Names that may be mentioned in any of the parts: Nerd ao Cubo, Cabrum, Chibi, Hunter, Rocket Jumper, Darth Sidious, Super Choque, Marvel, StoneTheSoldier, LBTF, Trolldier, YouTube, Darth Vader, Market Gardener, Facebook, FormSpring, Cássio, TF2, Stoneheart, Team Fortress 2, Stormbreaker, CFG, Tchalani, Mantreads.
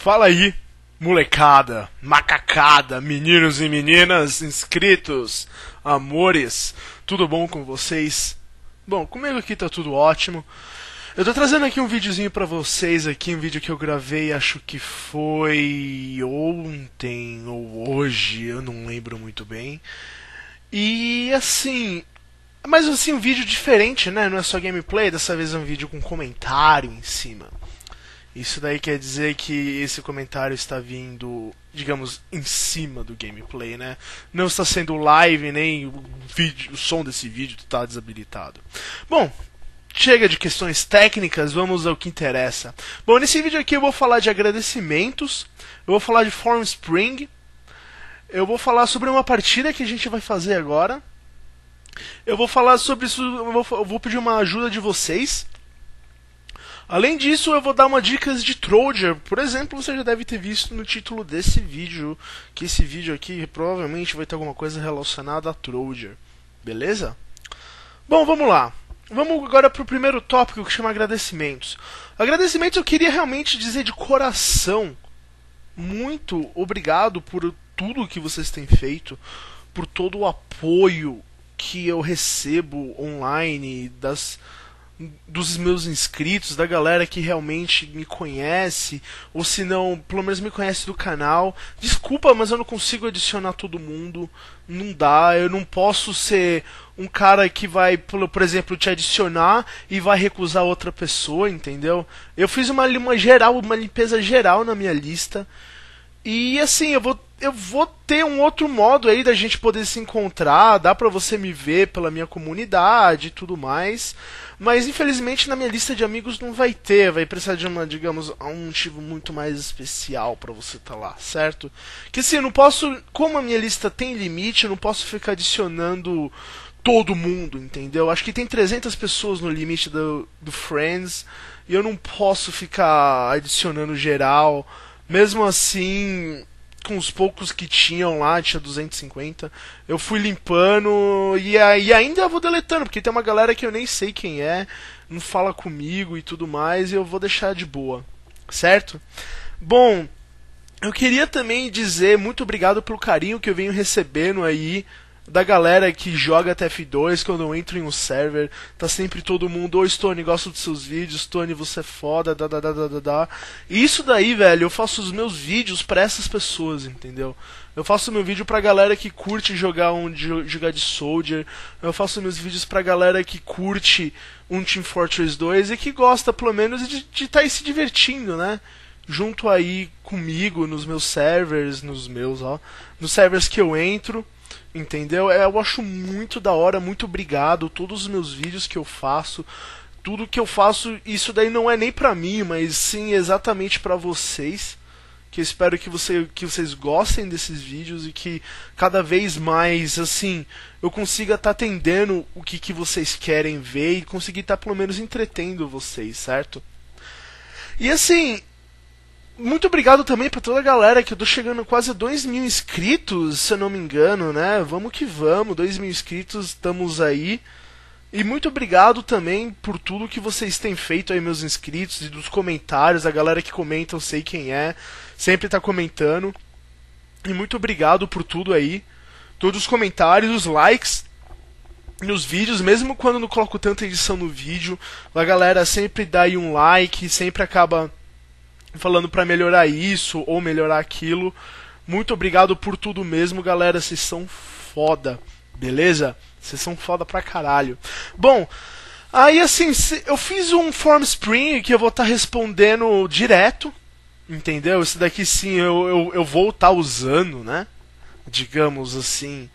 Fala aí, molecada, macacada, meninos e meninas, inscritos, amores, tudo bom com vocês? Bom, comigo aqui tá tudo ótimo. Eu tô trazendo aqui um videozinho pra vocês, aqui um vídeo que eu gravei, acho que foi ontem ou hoje, eu não lembro muito bem. E assim, mas assim, um vídeo diferente, né? Não é só gameplay, dessa vez é um vídeo com comentário em cima. Isso daí quer dizer que esse comentário está vindo, digamos, em cima do gameplay, né? Não está sendo live, nem o som desse vídeo está desabilitado. Bom, chega de questões técnicas, vamos ao que interessa. Bom, nesse vídeo aqui eu vou falar de agradecimentos, eu vou falar de FormSpring, eu vou falar sobre uma partida que a gente vai fazer agora, eu vou falar sobre isso, eu vou pedir uma ajuda de vocês. Além disso, eu vou dar uma dicas de Trolldier. Por exemplo, você já deve ter visto no título desse vídeo, que esse vídeo aqui provavelmente vai ter alguma coisa relacionada a Trolldier. Beleza? Bom, vamos lá. Vamos agora para o primeiro tópico, que chama agradecimentos. Agradecimentos, eu queria realmente dizer de coração, muito obrigado por tudo que vocês têm feito, por todo o apoio que eu recebo online dos meus inscritos, da galera que realmente me conhece, ou se não, pelo menos me conhece do canal. Desculpa, mas eu não consigo adicionar todo mundo, não dá, eu não posso ser um cara que vai, por exemplo, te adicionar e vai recusar outra pessoa, entendeu? Eu fiz uma limpeza geral na minha lista, e assim, eu vou ter um outro modo aí da gente poder se encontrar, dá pra você me ver pela minha comunidade e tudo mais, mas infelizmente na minha lista de amigos não vai ter, vai precisar de uma, digamos, um motivo muito mais especial pra você tá lá, certo? Que assim, eu não posso, como a minha lista tem limite, eu não posso ficar adicionando todo mundo, entendeu? Acho que tem 300 pessoas no limite do Friends, e eu não posso ficar adicionando geral, mesmo assim. Com os poucos que tinham lá, tinha 250, eu fui limpando e ainda vou deletando, porque tem uma galera que eu nem sei quem é, não fala comigo e tudo mais, e eu vou deixar de boa, certo? Bom, eu queria também dizer muito obrigado pelo carinho que eu venho recebendo aí, da galera que joga TF2, quando eu entro em um server, tá sempre todo mundo, oi Stone, gosto dos seus vídeos, Stone, você é foda, E isso daí, velho, eu faço os meus vídeos pra essas pessoas, entendeu? Eu faço meu vídeo pra galera que curte jogar jogar de Soldier, eu faço meus vídeos pra galera que curte um Team Fortress 2 e que gosta, pelo menos, de estar aí se divertindo, né? Junto aí comigo, nos meus servers, nos servers que eu entro. Entendeu? Eu acho muito da hora, muito obrigado, todos os meus vídeos que eu faço, tudo que eu faço, isso daí não é nem pra mim, mas sim exatamente pra vocês, que eu espero que vocês gostem desses vídeos e que cada vez mais, assim, eu consiga estar atendendo o que vocês querem ver e conseguir estar pelo menos entretendo vocês, certo? E assim, muito obrigado também pra toda a galera, que eu tô chegando a quase 2.000 inscritos, se eu não me engano, né? Vamos que vamos, 2.000 inscritos, estamos aí. E muito obrigado também por tudo que vocês têm feito aí, meus inscritos, e dos comentários, a galera que comenta, eu sei quem é, sempre tá comentando. E muito obrigado por tudo aí, todos os comentários, os likes nos vídeos, mesmo quando não coloco tanta edição no vídeo, a galera sempre dá aí um like, sempre acaba falando pra melhorar isso ou melhorar aquilo. Muito obrigado por tudo mesmo, galera. Vocês são foda, beleza? Vocês são foda pra caralho. Bom, aí assim, eu fiz um FormSpring que eu vou estar respondendo direto, entendeu? Esse daqui sim eu vou estar usando, né? Digamos assim,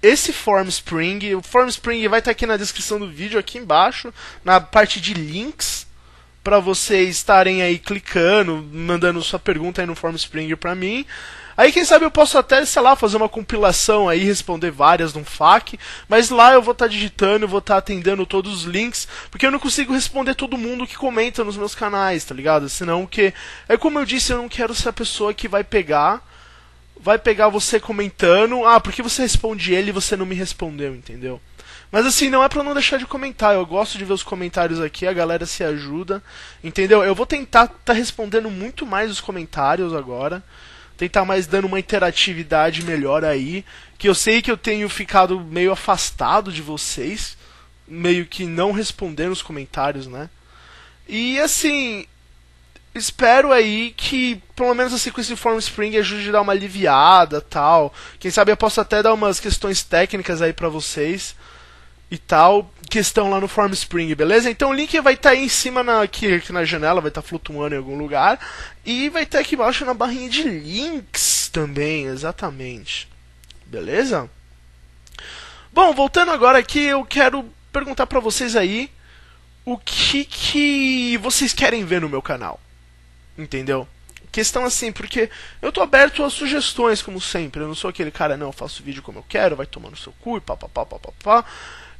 esse FormSpring, o FormSpring vai estar aqui na descrição do vídeo, aqui embaixo, na parte de links, para vocês estarem aí clicando, mandando sua pergunta aí no FormSpring pra mim. Aí quem sabe eu posso até, sei lá, fazer uma compilação aí, responder várias num FAQ, mas lá eu vou estar digitando, eu vou estar atendendo todos os links, porque eu não consigo responder todo mundo que comenta nos meus canais, tá ligado? Senão que, é como eu disse, eu não quero ser a pessoa que vai pegar você comentando, ah, porque você responde ele e você não me respondeu, entendeu? Mas assim, não é pra não deixar de comentar. Eu gosto de ver os comentários aqui, a galera se ajuda, entendeu? Eu vou tentar tá respondendo muito mais os comentários agora, tentar mais dando uma interatividade melhor aí, que eu sei que eu tenho ficado meio afastado de vocês, meio que não respondendo os comentários, né? E assim, espero aí que, pelo menos assim, com esse FormSpring ajude a dar uma aliviada, tal. Quem sabe eu posso até dar umas questões técnicas aí pra vocês e tal, que estão lá no FormSpring, beleza? Então o link vai estar aí em cima, aqui na janela, vai estar flutuando em algum lugar. E vai estar aqui embaixo na barrinha de links também, exatamente. Beleza? Bom, voltando agora aqui, eu quero perguntar pra vocês aí o que vocês querem ver no meu canal, entendeu? Questão assim, porque eu tô aberto a sugestões, como sempre. Eu não sou aquele cara, não, eu faço vídeo como eu quero, vai tomando seu cu e papapá, papapá.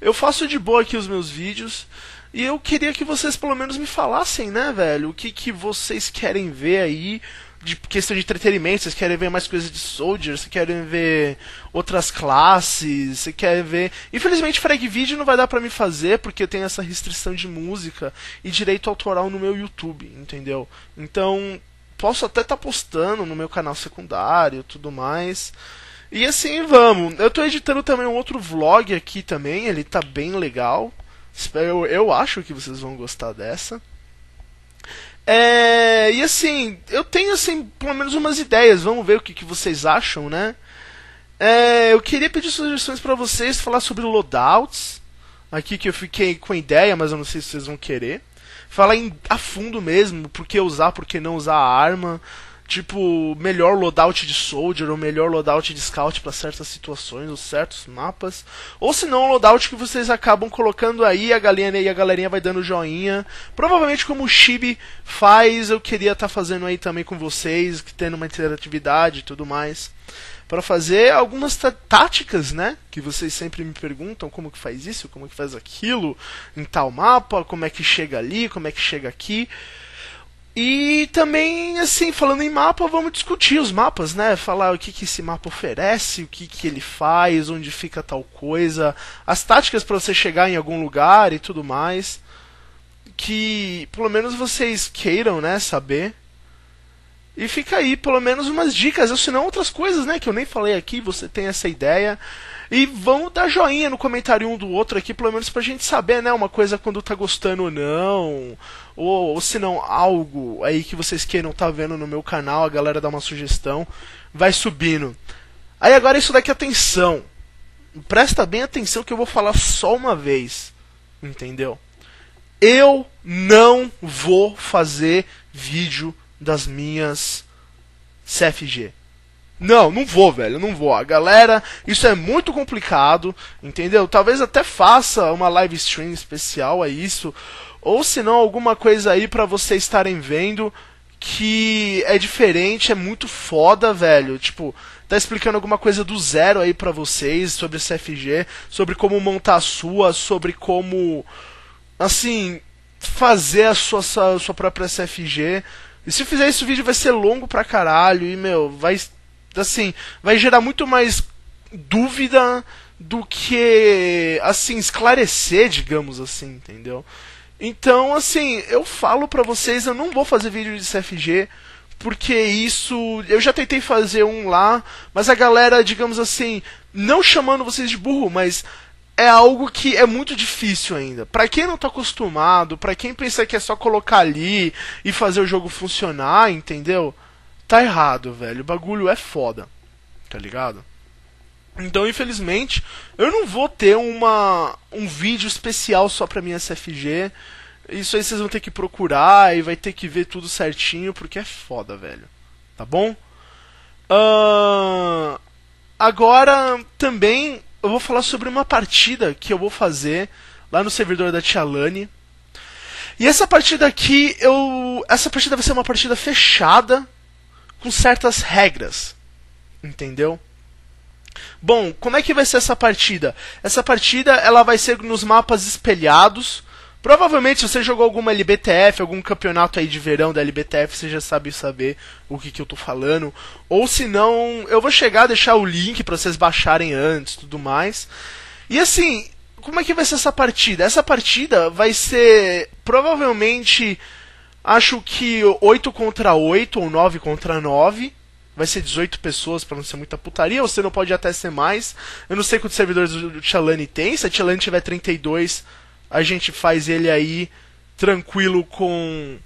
Eu faço de boa aqui os meus vídeos. E eu queria que vocês pelo menos me falassem, né, velho, o que vocês querem ver aí de questão de entretenimento. Vocês querem ver mais coisas de Soldier? Vocês querem ver outras classes? Vocês querem ver... Infelizmente, frag vídeo não vai dar pra mim fazer, porque eu tenho essa restrição de música e direito autoral no meu YouTube, entendeu? Então, posso até tá postando no meu canal secundário, tudo mais. E assim, vamos. Eu tô editando também um outro vlog aqui também, ele tá bem legal. Eu acho que vocês vão gostar dessa. É, e assim, eu tenho assim, pelo menos umas ideias, vamos ver o que vocês acham, né? É, eu queria pedir sugestões pra vocês, falar sobre loadouts, aqui que eu fiquei com ideia, mas eu não sei se vocês vão querer. Falar a fundo mesmo, por que usar, por que não usar a arma, tipo, melhor loadout de Soldier, ou melhor loadout de Scout pra certas situações, ou certos mapas, ou se não, loadout que vocês acabam colocando aí, a galerinha vai dando joinha, provavelmente como o Chibi faz, eu queria estar fazendo aí também com vocês, tendo uma interatividade e tudo mais, para fazer algumas táticas, né, que vocês sempre me perguntam, como que faz isso, como que faz aquilo, em tal mapa, como é que chega ali, como é que chega aqui. E também, assim, falando em mapa, vamos discutir os mapas, né? Falar o que esse mapa oferece, o que ele faz, onde fica tal coisa, as táticas para você chegar em algum lugar e tudo mais. Que, pelo menos, vocês queiram, né, saber. E fica aí, pelo menos, umas dicas, ou se não outras coisas, né, que eu nem falei aqui, você tem essa ideia. E vão dar joinha no comentário um do outro aqui, pelo menos pra gente saber, né, uma coisa quando tá gostando ou não, ou se não, algo aí que vocês queiram tá vendo no meu canal, a galera dá uma sugestão, vai subindo. Aí agora isso daqui, atenção, presta bem atenção que eu vou falar só uma vez, entendeu? Eu não vou fazer vídeo das minhas CFG. Não, não vou, velho, não vou. A galera, isso é muito complicado, entendeu? Talvez até faça uma live stream especial a isso, ou se não, alguma coisa aí pra vocês estarem vendo que é diferente, é muito foda, velho. Tipo, tá explicando alguma coisa do zero aí pra vocês sobre CFG, sobre como montar a sua, sobre como, assim, fazer a sua própria CFG. E se fizer esse vídeo vai ser longo pra caralho e, meu, vai, assim, vai gerar muito mais dúvida do que, assim, esclarecer, digamos assim, entendeu? Então, assim, eu falo pra vocês, eu não vou fazer vídeo de CFG, porque isso, eu já tentei fazer um lá, mas a galera, digamos assim, não chamando vocês de burro, mas é algo que é muito difícil ainda. Pra quem não tá acostumado, pra quem pensa que é só colocar ali e fazer o jogo funcionar, entendeu? Tá errado, velho. O bagulho é foda, tá ligado? Então, infelizmente, eu não vou ter um vídeo especial só pra minha CFG. Isso aí vocês vão ter que procurar e vai ter que ver tudo certinho, porque é foda, velho. Tá bom? Agora, também, eu vou falar sobre uma partida que eu vou fazer lá no servidor da Tchalani. E essa partida aqui, essa partida vai ser uma partida fechada com certas regras, entendeu? Bom, como é que vai ser essa partida? Essa partida, ela vai ser nos mapas espelhados. Provavelmente, se você jogou alguma LBTF, algum campeonato aí de verão da LBTF, você já sabe saber o que eu tô falando. Ou se não, eu vou chegar a deixar o link pra vocês baixarem antes, tudo mais. E assim, Como é que vai ser essa partida? Essa partida vai ser, provavelmente, acho que 8 contra 8 ou 9 contra 9. Vai ser 18 pessoas, pra não ser muita putaria, ou se não pode até ser mais. Eu não sei quantos servidores o Tchalani tem. Se o Tchalani tiver 32, a gente faz ele aí tranquilo com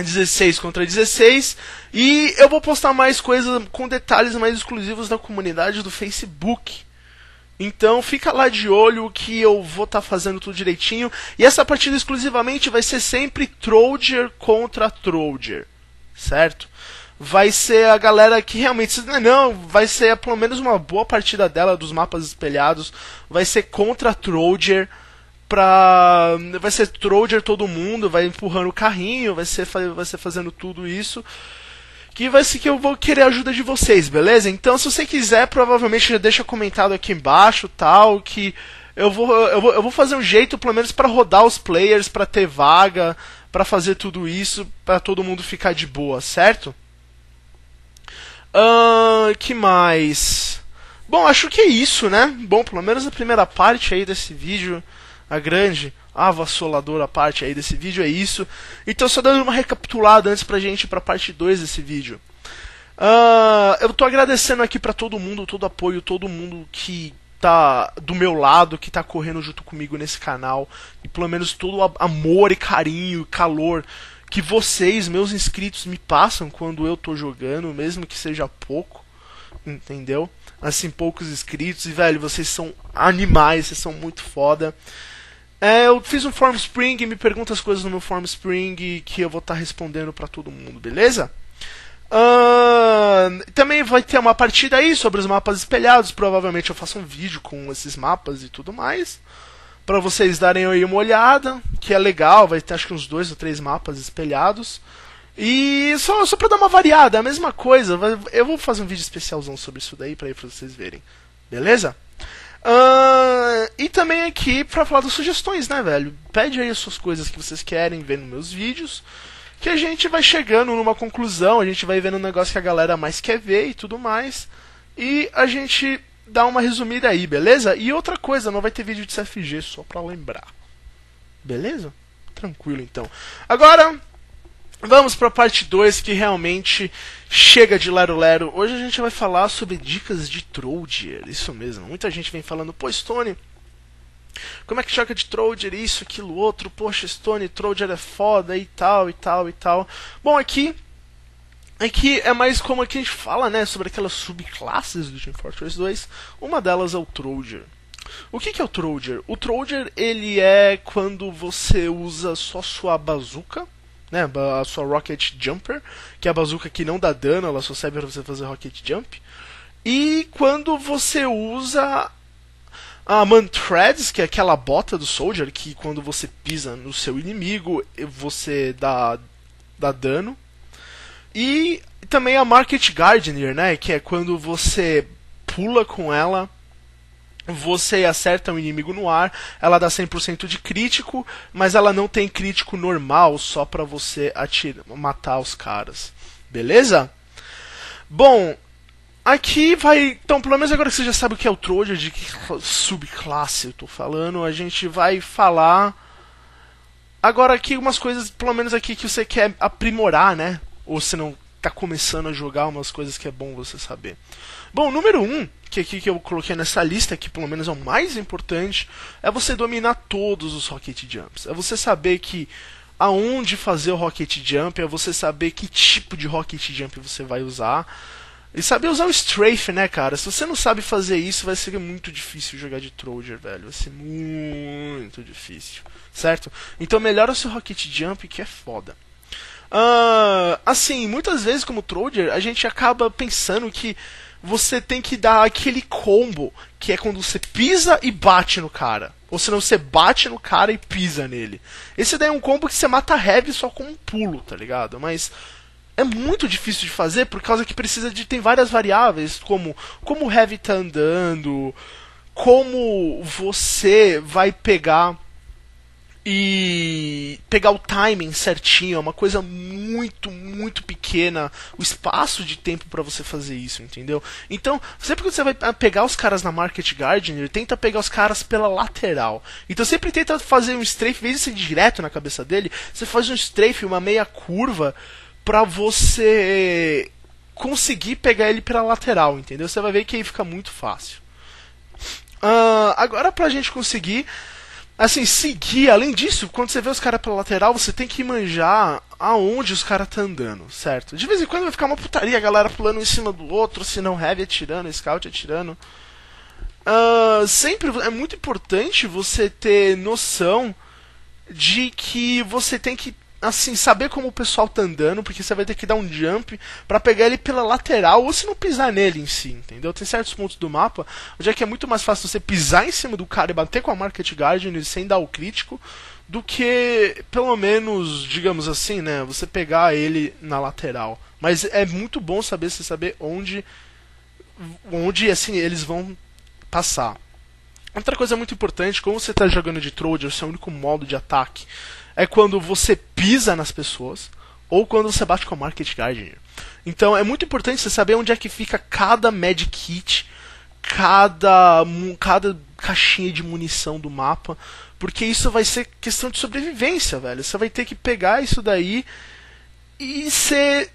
16 contra 16. E eu vou postar mais coisas com detalhes mais exclusivos na comunidade do Facebook. Então fica lá de olho que eu vou estar fazendo tudo direitinho. E essa partida exclusivamente vai ser sempre Trolldier contra Trolldier, certo? Vai ser a galera que realmente... Não, vai ser pelo menos uma boa partida dela, dos mapas espelhados. Vai ser contra Trolldier. Vai ser Trolldier todo mundo, vai empurrando o carrinho, vai ser fazendo tudo isso. Que vai ser que eu vou querer a ajuda de vocês, beleza? Então, se você quiser, provavelmente já deixa comentado aqui embaixo, tal, que eu vou fazer um jeito, pelo menos, para rodar os players, para ter vaga, para fazer tudo isso, para todo mundo ficar de boa, certo? Que mais? Bom, acho que é isso, né? Bom, pelo menos a primeira parte aí desse vídeo... A grande, avassaladora parte aí desse vídeo é isso. Então, só dando uma recapitulada antes pra gente ir pra parte 2 desse vídeo. Eu tô agradecendo aqui pra todo mundo, todo apoio, todo mundo que tá do meu lado, que tá correndo junto comigo nesse canal. E pelo menos todo o amor e carinho e calor que vocês, meus inscritos, me passam quando eu tô jogando, mesmo que seja pouco, entendeu? Assim, poucos inscritos. E, velho, vocês são animais, vocês são muito foda. Eu fiz um FormSpring, me pergunta as coisas no meu FormSpring que eu vou estar respondendo pra todo mundo, beleza? Também vai ter uma partida aí sobre os mapas espelhados, provavelmente eu faço um vídeo com esses mapas e tudo mais, pra vocês darem aí uma olhada, que é legal, vai ter acho que uns 2 ou 3 mapas espelhados. E só pra dar uma variada, a mesma coisa, eu vou fazer um vídeo especialzão sobre isso daí pra vocês verem, beleza? E também aqui pra falar das sugestões, né, velho? Pede aí as suas coisas que vocês querem ver nos meus vídeos, que a gente vai chegando numa conclusão, a gente vai vendo um negócio que a galera mais quer ver e tudo mais, e a gente dá uma resumida aí, beleza? E outra coisa, não vai ter vídeo de CFG, só pra lembrar, beleza? Tranquilo, então. Agora... Vamos para a parte 2, que realmente chega de lero-lero. Hoje a gente vai falar sobre dicas de Trolldier, isso mesmo. Muita gente vem falando, pô, Stone, como é que joga de Trolldier, isso, aquilo, outro. Poxa, Stone, Trolldier é foda e tal, e tal, e tal. Bom, aqui é mais como aqui a gente fala, né, sobre aquelas subclasses do Team Fortress 2. Uma delas é o Trolldier. O que é o Trolldier? O Trolldier, ele é quando você usa só sua bazuca, né, a sua Rocket Jumper, que é a bazuca que não dá dano, ela só serve para você fazer Rocket Jump. E quando você usa a Mantreads, que é aquela bota do Soldier, que quando você pisa no seu inimigo, você dá dano. E também a Market Gardener, né, que é quando você pula com ela, você acerta um inimigo no ar, ela dá 100% de crítico, mas ela não tem crítico normal, só pra você matar os caras. Beleza? Bom, aqui vai... Então, pelo menos agora que você já sabe o que é o Trolldier, de que subclasse eu tô falando, a gente vai falar... Agora aqui umas coisas, pelo menos aqui, que você quer aprimorar, né? Ou se não tá começando a jogar, umas coisas que é bom você saber. Bom, número 1, que aqui que eu coloquei nessa lista, que pelo menos é o mais importante, é você dominar todos os Rocket Jumps. É você saber que aonde fazer o Rocket Jump, é você saber que tipo de Rocket Jump você vai usar. E saber usar o Strafe, né, cara? Se você não sabe fazer isso, vai ser muito difícil jogar de Trolldier, velho. Vai ser muito difícil, certo? Então melhora o seu Rocket Jump, que é foda. Assim, muitas vezes como Trolldier, a gente acaba pensando que você tem que dar aquele combo, que é quando você pisa e bate no cara. Ou senão você bate no cara e pisa nele. Esse daí é um combo que você mata heavy só com um pulo, tá ligado? Mas é muito difícil de fazer, por causa que precisa de... Tem várias variáveis, como o heavy tá andando, como você vai pegar... e pegar o timing certinho, é uma coisa muito, muito pequena, o espaço de tempo para você fazer isso, entendeu? Então, sempre que você vai pegar os caras na Market Gardener, tenta pegar os caras pela lateral. Então sempre tenta fazer um strafe, em vez de ser direto na cabeça dele, você faz um strafe, uma meia curva, pra você conseguir pegar ele pela lateral, entendeu? Você vai ver que aí fica muito fácil. Agora pra gente conseguir, assim, seguir, além disso, quando você vê os caras pela lateral, você tem que manjar aonde os caras tá andando, certo? De vez em quando vai ficar uma putaria, a galera pulando um em cima do outro, se não heavy atirando, scout atirando. Sempre é muito importante você ter noção de que você tem que, assim, saber como o pessoal tá andando, porque você vai ter que dar um jump pra pegar ele pela lateral, ou se não pisar nele em si, entendeu? Tem certos pontos do mapa onde é que é muito mais fácil você pisar em cima do cara e bater com a Market Gardener sem dar o crítico, do que, pelo menos, digamos assim, né, você pegar ele na lateral. Mas é muito bom saber, você saber onde assim, eles vão passar. Outra coisa muito importante, como você tá jogando de Trolldier, seu único modo de ataque é quando você pisa nas pessoas ou quando você bate com a Market Gardener. Então é muito importante você saber onde é que fica cada Magic Kit, cada caixinha de munição do mapa, porque isso vai ser questão de sobrevivência, velho. Você vai ter que pegar isso daí e ser,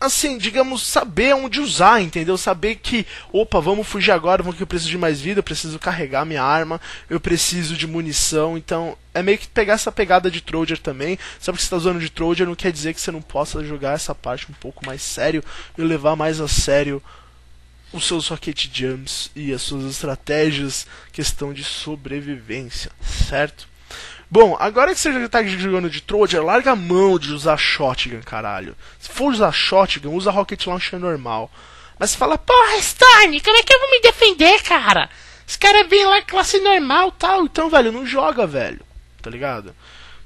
assim, digamos, saber onde usar, entendeu? Saber que, opa, vamos fugir agora, porque eu preciso de mais vida, eu preciso carregar minha arma, eu preciso de munição. Então, é meio que pegar essa pegada de Trolldier também. Sabe que você tá usando de Trolldier, não quer dizer que você não possa jogar essa parte um pouco mais sério e levar mais a sério os seus rocket jumps e as suas estratégias, questão de sobrevivência, certo? Bom, agora que você já tá jogando de Trolldier, larga a mão de usar shotgun, caralho. Se for usar shotgun, usa rocket launcher normal. Mas você fala, porra, Stone, como é que eu vou me defender, cara? Esse cara vem lá classe normal, tal. Então, velho, não joga, velho. Tá ligado?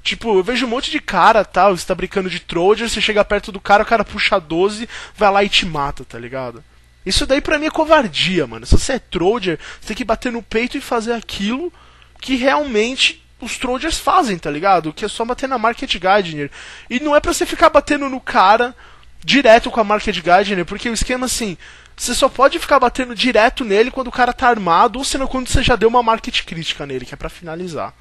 Tipo, eu vejo um monte de cara, tal, você tá brincando de Trolldier, você chega perto do cara, o cara puxa 12, vai lá e te mata, tá ligado? Isso daí pra mim é covardia, mano. Se você é Trolldier, você tem que bater no peito e fazer aquilo que realmente os Trolldiers fazem, tá ligado? Que é só bater na Market Gardener. E não é pra você ficar batendo no cara direto com a Market Gardener, porque o esquema, assim, você só pode ficar batendo direto nele quando o cara tá armado, ou senão quando você já deu uma Market crítica nele, que é pra finalizar.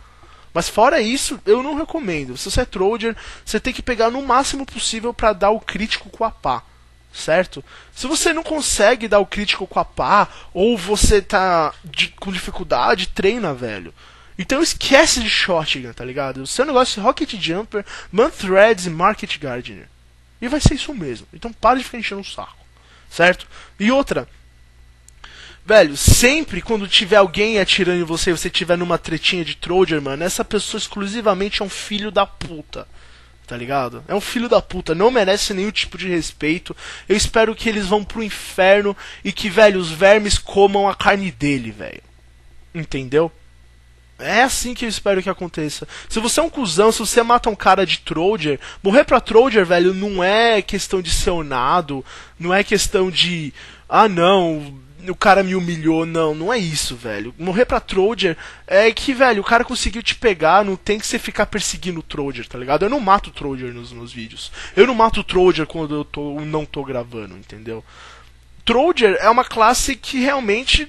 Mas fora isso, eu não recomendo. Se você é Trolldier, você tem que pegar no máximo possível pra dar o crítico com a pá, certo? Se você não consegue dar o crítico com a pá, ou você tá com dificuldade, treina, velho. Então esquece de shotgun, tá ligado? O seu negócio é Rocket Jumper, Mantreads e Market Gardener. E vai ser isso mesmo. Então para de ficar enchendo o saco, certo? E outra, velho, sempre quando tiver alguém atirando em você e você tiver numa tretinha de Trolldier, mano, essa pessoa exclusivamente é um filho da puta, tá ligado? É um filho da puta, não merece nenhum tipo de respeito. Eu espero que eles vão pro inferno e que, velho, os vermes comam a carne dele, velho. Entendeu? É assim que eu espero que aconteça. Se você é um cuzão, se você mata um cara de Trolldier, morrer pra Trolldier, velho, não é questão de ser honrado, não é questão de, ah não, o cara me humilhou, não, não é isso, velho. Morrer pra Trolldier é que, velho, o cara conseguiu te pegar, não tem que você ficar perseguindo o Trolldier, tá ligado? Eu não mato o Trolldier nos meus vídeos, eu não mato o Trolldier quando eu não tô gravando, entendeu? Trolldier é uma classe que realmente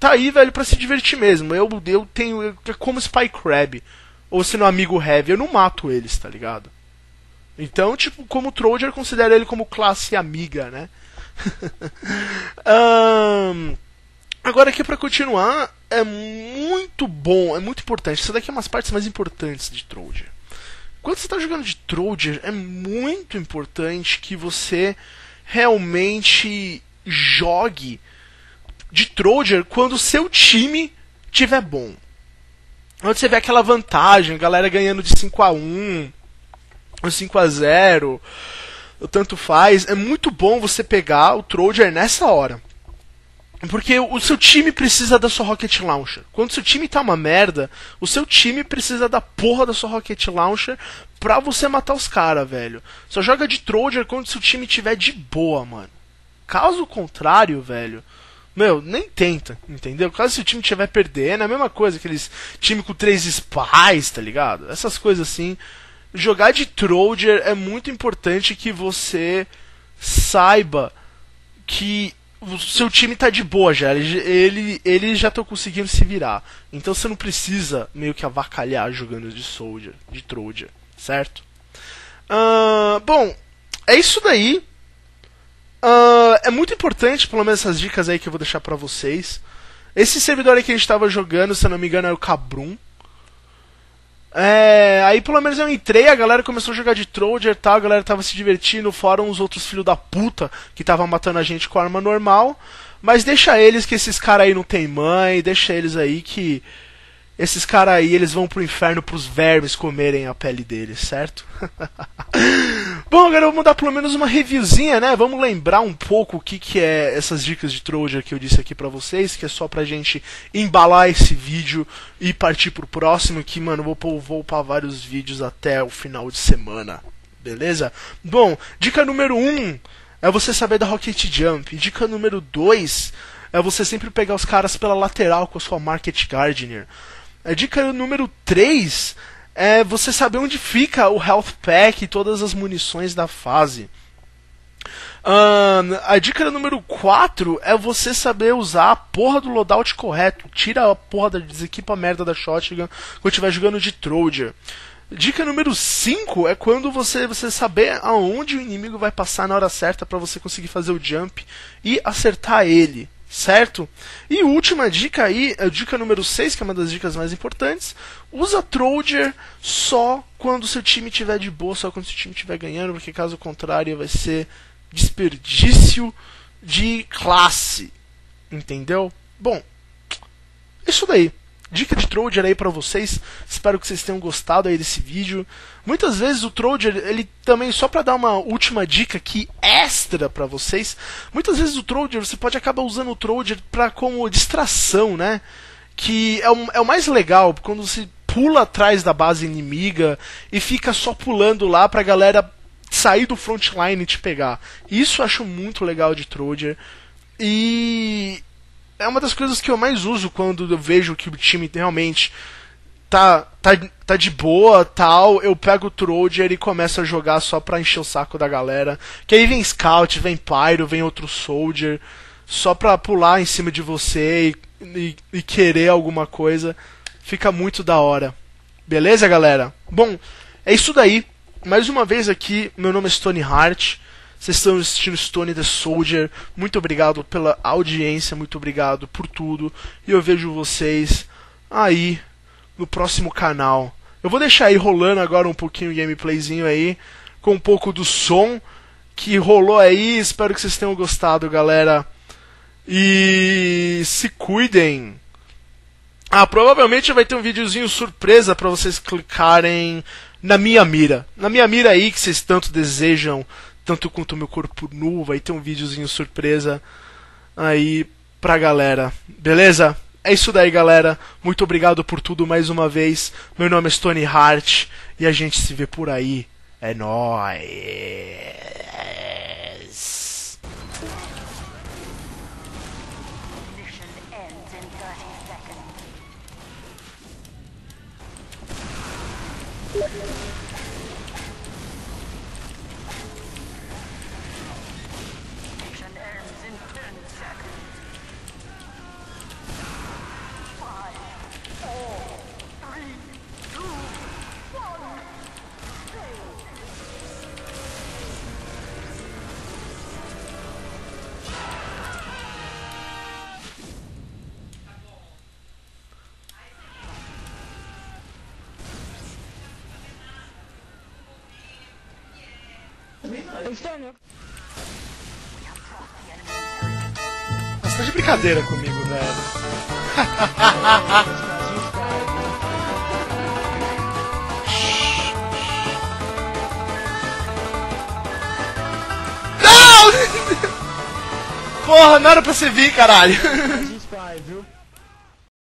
tá aí, velho, pra se divertir mesmo. Eu tenho, é como Spy Crab, ou se não Amigo Heavy, eu não mato eles, tá ligado? Então, tipo, como Trolldier, considero ele como classe amiga, né? Agora aqui pra continuar, é muito bom, é muito importante. Isso daqui é umas partes mais importantes de Trolldier. Quando você tá jogando de Trolldier, é muito importante que você realmente jogue de Trolldier quando o seu time tiver bom. Quando você vê aquela vantagem, a galera ganhando de 5x1, ou 5x0, ou tanto faz, é muito bom você pegar o Trolldier nessa hora. Porque o seu time precisa da sua Rocket Launcher. Quando o seu time tá uma merda, o seu time precisa da porra da sua Rocket Launcher pra você matar os caras, velho. Só joga de Trolldier quando o seu time tiver de boa, mano. Caso contrário, velho, meu, nem tenta, entendeu? Caso se o time estiver perdendo, é a mesma coisa, aqueles time com 3 spies, tá ligado? Essas coisas assim. Jogar de Trolldier é muito importante que você saiba que o seu time tá de boa já, ele já tá conseguindo se virar. Então você não precisa meio que avacalhar jogando de Trolldier, certo? Bom, é isso daí. É muito importante, pelo menos essas dicas aí que eu vou deixar pra vocês. Esse servidor aí que a gente tava jogando, se eu não me engano, era o Cabrum. Aí pelo menos eu entrei, a galera começou a jogar de Trolldier e tal, a galera tava se divertindo, fora uns outros filhos da puta que tava matando a gente com arma normal. Mas deixa eles, que esses caras aí não tem mãe, deixa eles aí que... Esses caras aí, eles vão pro inferno pros vermes comerem a pele deles, certo? Bom, agora vamos dar pelo menos uma reviewzinha, né? Vamos lembrar um pouco o que que é essas dicas de Trolldier que eu disse aqui pra vocês, que é só pra gente embalar esse vídeo e partir pro próximo, que, mano, vou upar vários vídeos até o final de semana, beleza? Bom, dica número 1 é você saber da Rocket Jump. Dica número 2 é você sempre pegar os caras pela lateral com a sua Market Gardener. A dica número 3 é você saber onde fica o Health Pack e todas as munições da fase. A dica número 4 é você saber usar a porra do loadout correto. Tira a porra da desequipa merda da shotgun quando estiver jogando de Trolldier. Dica número 5 é quando você saber aonde o inimigo vai passar na hora certa para você conseguir fazer o jump e acertar ele. Certo? E última dica aí, a dica número 6, que é uma das dicas mais importantes, usa Trolldier só quando seu time estiver de boa, só quando seu time estiver ganhando, porque caso contrário vai ser desperdício de classe. Entendeu? Bom, isso daí. Dica de Trolldier aí pra vocês, espero que vocês tenham gostado aí desse vídeo. Muitas vezes o Trolldier, ele também, só pra dar uma última dica aqui extra pra vocês, muitas vezes o Trolldier, você pode acabar usando o Trolldier pra, como distração, né? Que é o mais legal, quando você pula atrás da base inimiga e fica só pulando lá pra galera sair do frontline e te pegar. Isso eu acho muito legal de Trolldier. E... é uma das coisas que eu mais uso quando eu vejo que o time realmente tá de boa, tal. Eu pego o Trolldier e começo a jogar só pra encher o saco da galera. Que aí vem Scout, vem Pyro, vem outro Soldier, só pra pular em cima de você e querer alguma coisa. Fica muito da hora. Beleza, galera? Bom, é isso daí. Mais uma vez aqui, meu nome é Stoneheart. Vocês estão assistindo StoneTheSoldier. Muito obrigado pela audiência, muito obrigado por tudo. E eu vejo vocês aí no próximo canal. Eu vou deixar aí rolando agora um pouquinho o gameplayzinho aí, com um pouco do som que rolou aí. Espero que vocês tenham gostado, galera. E se cuidem. Provavelmente vai ter um videozinho surpresa pra vocês clicarem na minha mira. Na minha mira aí que vocês tanto desejam. Tanto quanto meu corpo nu, vai ter um videozinho surpresa aí pra galera. Beleza? É isso daí, galera. Muito obrigado por tudo mais uma vez. Meu nome é Stoneheart e a gente se vê por aí. É nóis! Você tá de brincadeira comigo, velho. Não! Porra, não era pra você vir, caralho.